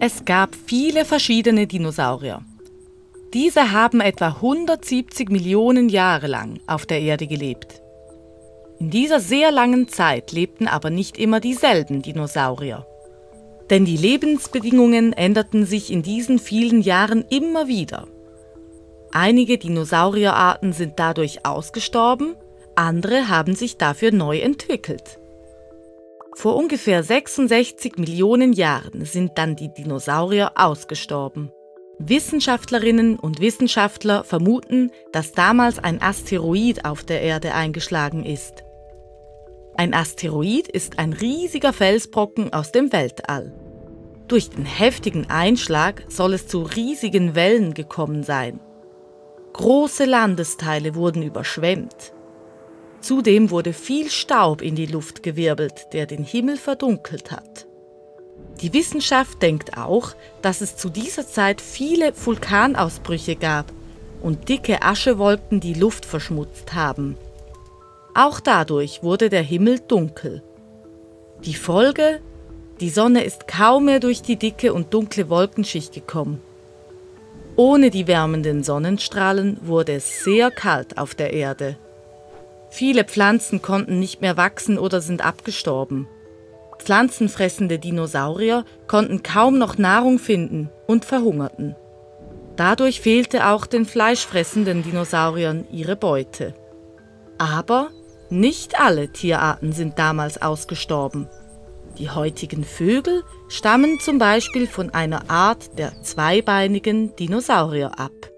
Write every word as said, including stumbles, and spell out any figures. Es gab viele verschiedene Dinosaurier. Diese haben etwa hundertsiebzig Millionen Jahre lang auf der Erde gelebt. In dieser sehr langen Zeit lebten aber nicht immer dieselben Dinosaurier. Denn die Lebensbedingungen änderten sich in diesen vielen Jahren immer wieder. Einige Dinosaurierarten sind dadurch ausgestorben, andere haben sich dafür neu entwickelt. Vor ungefähr sechsundsechzig Millionen Jahren sind dann die Dinosaurier ausgestorben. Wissenschaftlerinnen und Wissenschaftler vermuten, dass damals ein Asteroid auf der Erde eingeschlagen ist. Ein Asteroid ist ein riesiger Felsbrocken aus dem Weltall. Durch den heftigen Einschlag soll es zu riesigen Wellen gekommen sein. Große Landesteile wurden überschwemmt. Zudem wurde viel Staub in die Luft gewirbelt, der den Himmel verdunkelt hat. Die Wissenschaft denkt auch, dass es zu dieser Zeit viele Vulkanausbrüche gab und dicke Aschewolken die Luft verschmutzt haben. Auch dadurch wurde der Himmel dunkel. Die Folge? Die Sonne ist kaum mehr durch die dicke und dunkle Wolkenschicht gekommen. Ohne die wärmenden Sonnenstrahlen wurde es sehr kalt auf der Erde. Viele Pflanzen konnten nicht mehr wachsen oder sind abgestorben. Pflanzenfressende Dinosaurier konnten kaum noch Nahrung finden und verhungerten. Dadurch fehlte auch den fleischfressenden Dinosauriern ihre Beute. Aber nicht alle Tierarten sind damals ausgestorben. Die heutigen Vögel stammen zum Beispiel von einer Art der zweibeinigen Dinosaurier ab.